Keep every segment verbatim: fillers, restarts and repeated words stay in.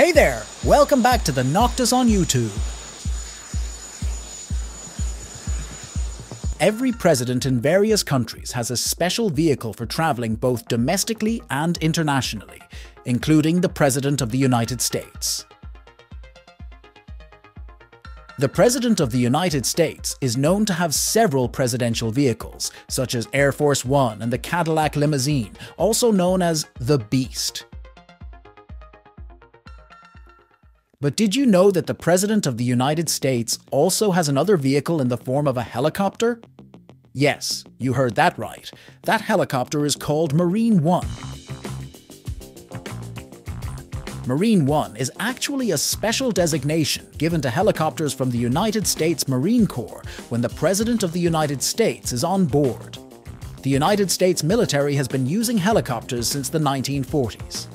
Hey there! Welcome back to the Nauctis on YouTube. Every president in various countries has a special vehicle for traveling both domestically and internationally, including the President of the United States. The President of the United States is known to have several presidential vehicles, such as Air Force One and the Cadillac Limousine, also known as the Beast. But did you know that the President of the United States also has another vehicle in the form of a helicopter? Yes, you heard that right. That helicopter is called Marine One. Marine One is actually a special designation given to helicopters from the United States Marine Corps when the President of the United States is on board. The United States military has been using helicopters since the nineteen forties.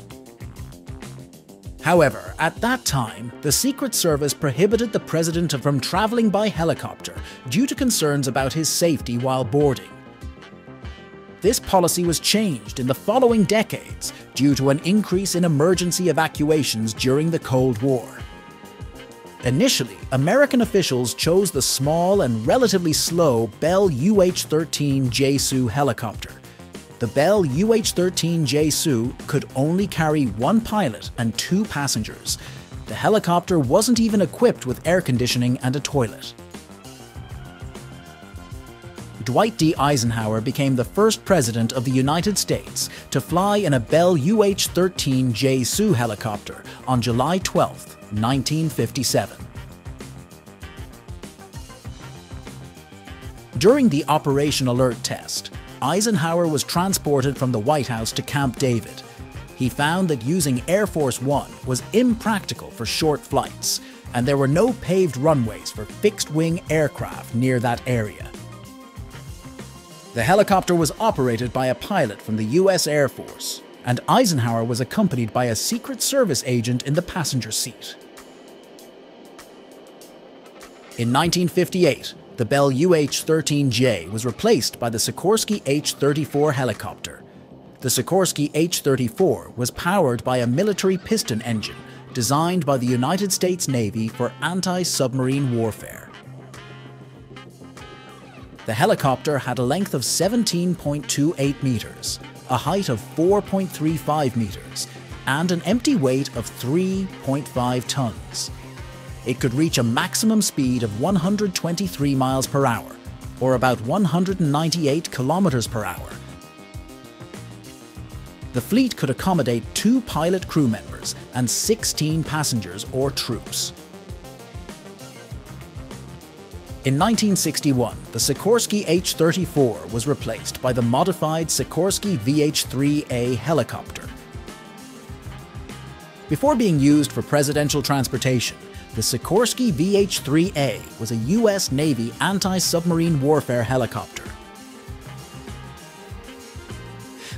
However, at that time, the Secret Service prohibited the president from traveling by helicopter due to concerns about his safety while boarding. This policy was changed in the following decades due to an increase in emergency evacuations during the Cold War. Initially, American officials chose the small and relatively slow Bell U H thirteen J Sioux helicopter. The Bell U H thirteen J Sioux could only carry one pilot and two passengers. The helicopter wasn't even equipped with air conditioning and a toilet. Dwight D. Eisenhower became the first president of the United States to fly in a Bell U H thirteen J Sioux helicopter on July twelfth, nineteen fifty-seven. During the Operation Alert test, Eisenhower was transported from the White House to Camp David. He found that using Air Force One was impractical for short flights, and there were no paved runways for fixed-wing aircraft near that area. The helicopter was operated by a pilot from the U S Air Force, and Eisenhower was accompanied by a Secret Service agent in the passenger seat. In nineteen fifty-eight, the Bell U H thirteen J was replaced by the Sikorsky H thirty-four helicopter. The Sikorsky H thirty-four was powered by a military piston engine designed by the United States Navy for anti-submarine warfare. The helicopter had a length of seventeen point two eight meters, a height of four point three five meters, and an empty weight of three point five tons. It could reach a maximum speed of one hundred twenty-three miles per hour, or about one hundred ninety-eight kilometers per hour. The fleet could accommodate two pilot crew members and sixteen passengers or troops. In nineteen sixty-one, the Sikorsky H thirty-four was replaced by the modified Sikorsky V H three A helicopter. Before being used for presidential transportation, the Sikorsky V H three A was a U S Navy anti-submarine warfare helicopter.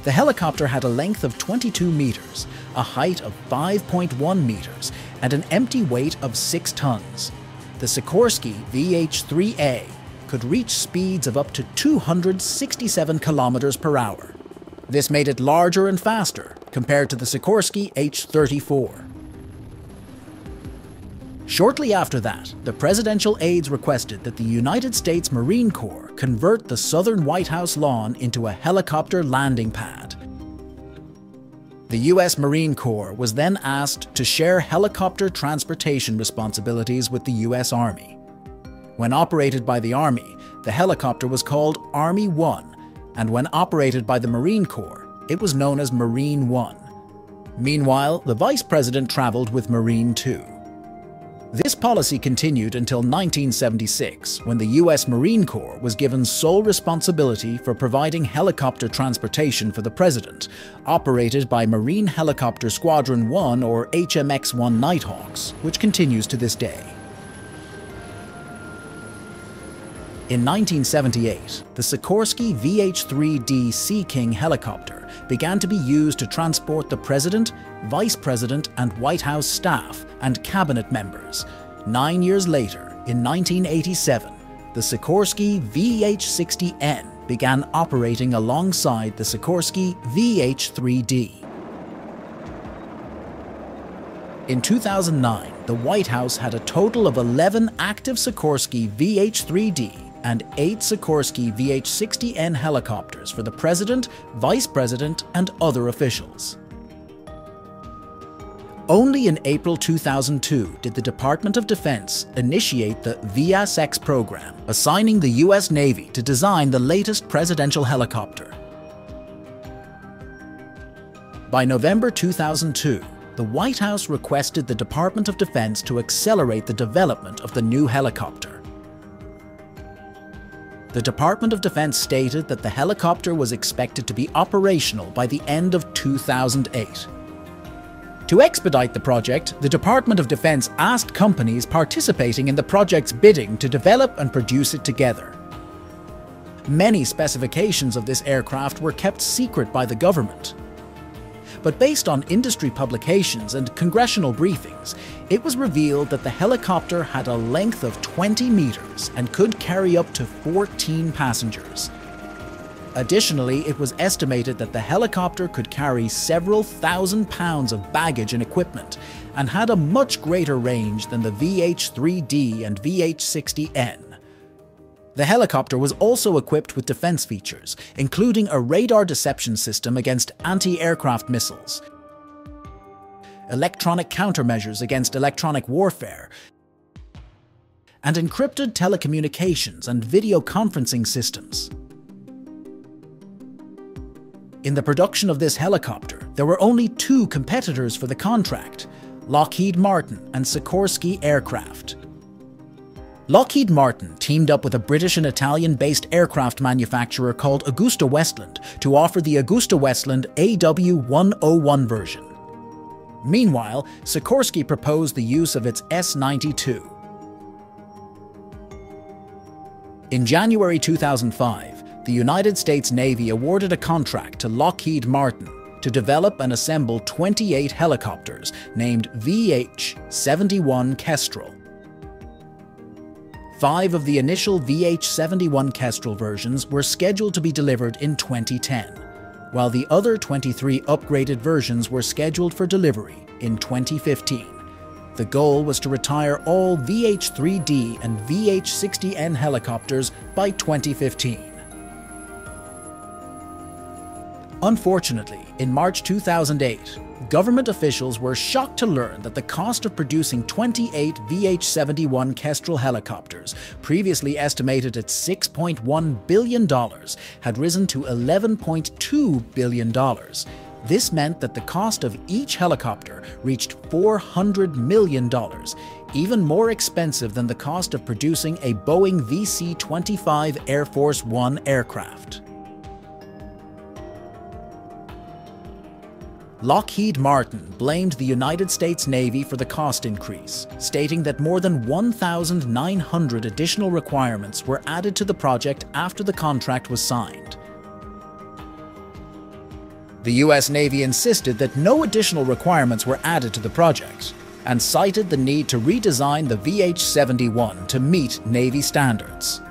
The helicopter had a length of twenty-two meters, a height of five point one meters, and an empty weight of six tons. The Sikorsky V H three A could reach speeds of up to two hundred sixty-seven kilometers per hour. This made it larger and faster compared to the Sikorsky H thirty-four. Shortly after that, the presidential aides requested that the United States Marine Corps convert the southern White House lawn into a helicopter landing pad. The U S Marine Corps was then asked to share helicopter transportation responsibilities with the U S Army. When operated by the Army, the helicopter was called Army One, and when operated by the Marine Corps, it was known as Marine One. Meanwhile, the Vice President traveled with Marine Two. This policy continued until nineteen seventy-six, when the U S Marine Corps was given sole responsibility for providing helicopter transportation for the President, operated by Marine Helicopter Squadron one or H M X one Nighthawks, which continues to this day. In nineteen seventy-eight, the Sikorsky V H three D Sea King helicopter began to be used to transport the President, Vice President, and White House staff and cabinet members. Nine years later, in nineteen eighty-seven, the Sikorsky V H sixty N began operating alongside the Sikorsky V H three D. In two thousand nine, the White House had a total of eleven active Sikorsky V H three D and eight Sikorsky V H sixty N helicopters for the President, Vice President, and other officials. Only in April two thousand two did the Department of Defense initiate the V S X program, assigning the U S Navy to design the latest presidential helicopter. By November two thousand two, the White House requested the Department of Defense to accelerate the development of the new helicopter. The Department of Defense stated that the helicopter was expected to be operational by the end of two thousand eight. To expedite the project, the Department of Defense asked companies participating in the project's bidding to develop and produce it together. Many specifications of this aircraft were kept secret by the government. But based on industry publications and congressional briefings, it was revealed that the helicopter had a length of twenty meters and could carry up to fourteen passengers. Additionally, it was estimated that the helicopter could carry several thousand pounds of baggage and equipment, and had a much greater range than the V H three D and V H sixty N. The helicopter was also equipped with defense features, including a radar deception system against anti-aircraft missiles, electronic countermeasures against electronic warfare, and encrypted telecommunications and video conferencing systems. In the production of this helicopter, there were only two competitors for the contract: Lockheed Martin and Sikorsky Aircraft. Lockheed Martin teamed up with a British and Italian-based aircraft manufacturer called Agusta Westland to offer the Agusta Westland A W one oh one version. Meanwhile, Sikorsky proposed the use of its S ninety-two. In January two thousand five, the United States Navy awarded a contract to Lockheed Martin to develop and assemble twenty-eight helicopters named V H seventy-one Kestrel. Five of the initial V H seventy-one Kestrel versions were scheduled to be delivered in twenty ten, while the other twenty-three upgraded versions were scheduled for delivery in twenty fifteen. The goal was to retire all V H three D and V H sixty N helicopters by twenty fifteen. Unfortunately, in March two thousand eight, government officials were shocked to learn that the cost of producing twenty-eight V H seventy-one Kestrel helicopters, previously estimated at six point one billion dollars, had risen to eleven point two billion dollars. This meant that the cost of each helicopter reached four hundred million dollars, even more expensive than the cost of producing a Boeing V C twenty-five Air Force One aircraft. Lockheed Martin blamed the United States Navy for the cost increase, stating that more than one thousand nine hundred additional requirements were added to the project after the contract was signed. The U S Navy insisted that no additional requirements were added to the project, and cited the need to redesign the V H seventy-one to meet Navy standards.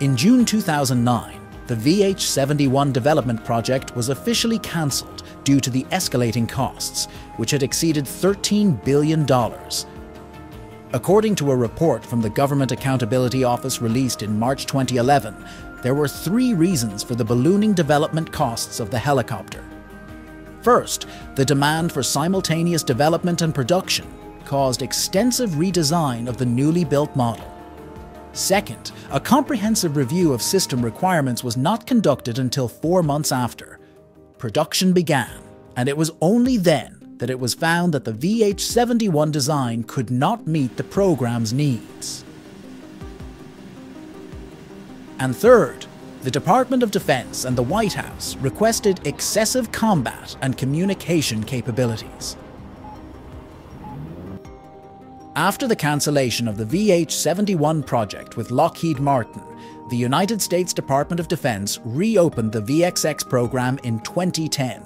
In June two thousand nine, the V H seventy-one development project was officially cancelled due to the escalating costs, which had exceeded thirteen billion dollars. According to a report from the Government Accountability Office released in March twenty eleven, there were three reasons for the ballooning development costs of the helicopter. First, the demand for simultaneous development and production caused extensive redesign of the newly built model. Second, a comprehensive review of system requirements was not conducted until four months after production began, and it was only then that it was found that the V H seventy-one design could not meet the program's needs. And third, the Department of Defense and the White House requested excessive combat and communication capabilities. After the cancellation of the V H seventy-one project with Lockheed Martin, the United States Department of Defense reopened the V X X program in twenty ten.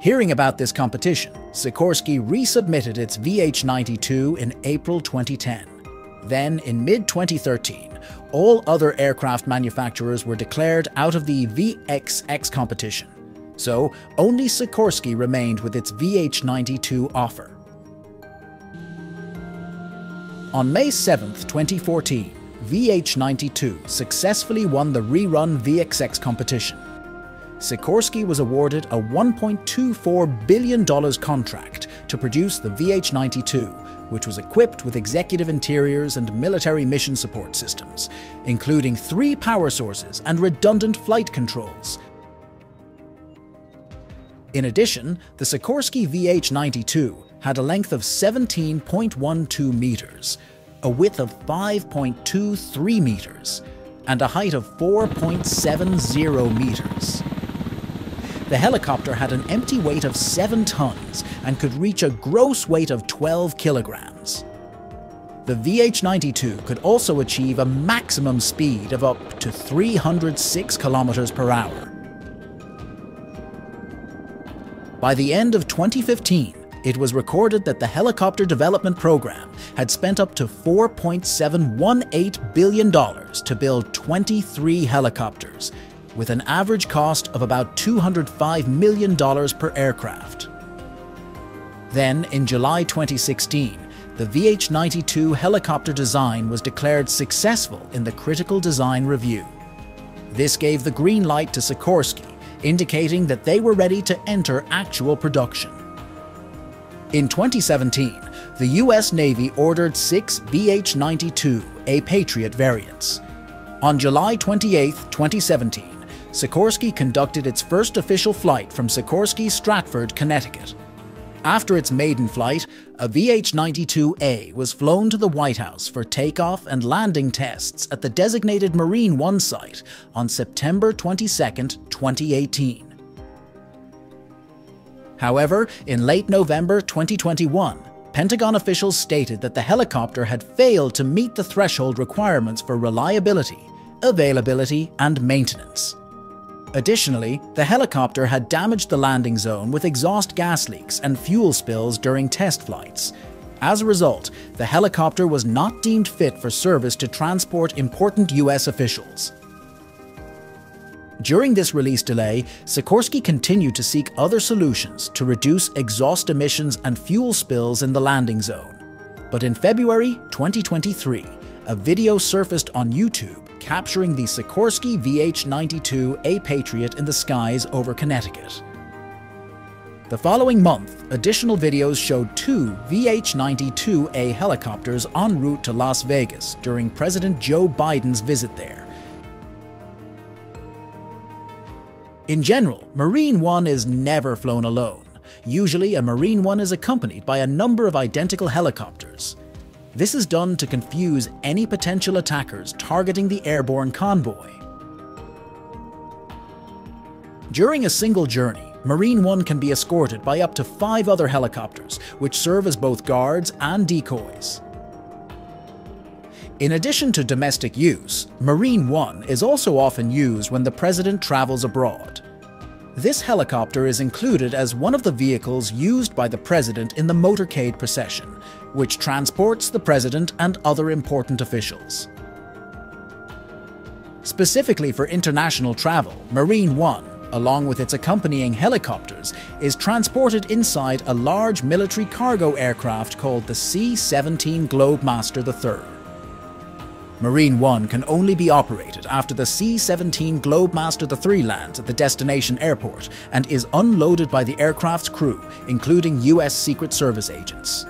Hearing about this competition, Sikorsky resubmitted its V H ninety-two in April twenty ten. Then, in mid twenty thirteen, all other aircraft manufacturers were declared out of the V X X competition. so only Sikorsky remained with its V H ninety-two offer. On May seventh, twenty fourteen, V H ninety-two successfully won the rerun V X X competition. Sikorsky was awarded a one point two four billion dollars contract to produce the V H ninety-two, which was equipped with executive interiors and military mission support systems, including three power sources and redundant flight controls. In addition, the Sikorsky V H ninety-two had a length of seventeen point one two meters, a width of five point two three meters, and a height of four point seven zero meters. The helicopter had an empty weight of seven tons and could reach a gross weight of twelve kilograms. The V H ninety-two could also achieve a maximum speed of up to three hundred six kilometers per hour. By the end of twenty fifteen, it was recorded that the helicopter development program had spent up to four point seven one eight billion dollars to build twenty-three helicopters, with an average cost of about two hundred five million dollars per aircraft. Then, in July twenty sixteen, the V H ninety-two helicopter design was declared successful in the critical design review. This gave the green light to Sikorsky, indicating that they were ready to enter actual production. In twenty seventeen, the U S Navy ordered six V H ninety-two A Patriot variants. On July twenty-eighth, twenty seventeen, Sikorsky conducted its first official flight from Sikorsky Stratford, Connecticut. After its maiden flight, a V H ninety-two A was flown to the White House for takeoff and landing tests at the designated Marine One site on September twenty-second, twenty eighteen. However, in late November twenty twenty-one, Pentagon officials stated that the helicopter had failed to meet the threshold requirements for reliability, availability, and maintenance. Additionally, the helicopter had damaged the landing zone with exhaust gas leaks and fuel spills during test flights. As a result, the helicopter was not deemed fit for service to transport important U S officials. During this release delay, Sikorsky continued to seek other solutions to reduce exhaust emissions and fuel spills in the landing zone. But in February twenty twenty-three, a video surfaced on YouTube capturing the Sikorsky V H ninety-two A Patriot in the skies over Connecticut. The following month, additional videos showed two V H ninety-two A helicopters en route to Las Vegas during President Joe Biden's visit there. In general, Marine One is never flown alone. Usually, a Marine One is accompanied by a number of identical helicopters. This is done to confuse any potential attackers targeting the airborne convoy. During a single journey, Marine One can be escorted by up to five other helicopters, which serve as both guards and decoys. In addition to domestic use, Marine One is also often used when the President travels abroad. This helicopter is included as one of the vehicles used by the President in the motorcade procession, which transports the President and other important officials. Specifically for international travel, Marine One, along with its accompanying helicopters, is transported inside a large military cargo aircraft called the C seventeen Globemaster the third. Marine One can only be operated after the C seventeen Globemaster the third lands at the destination airport and is unloaded by the aircraft's crew, including U S Secret Service agents.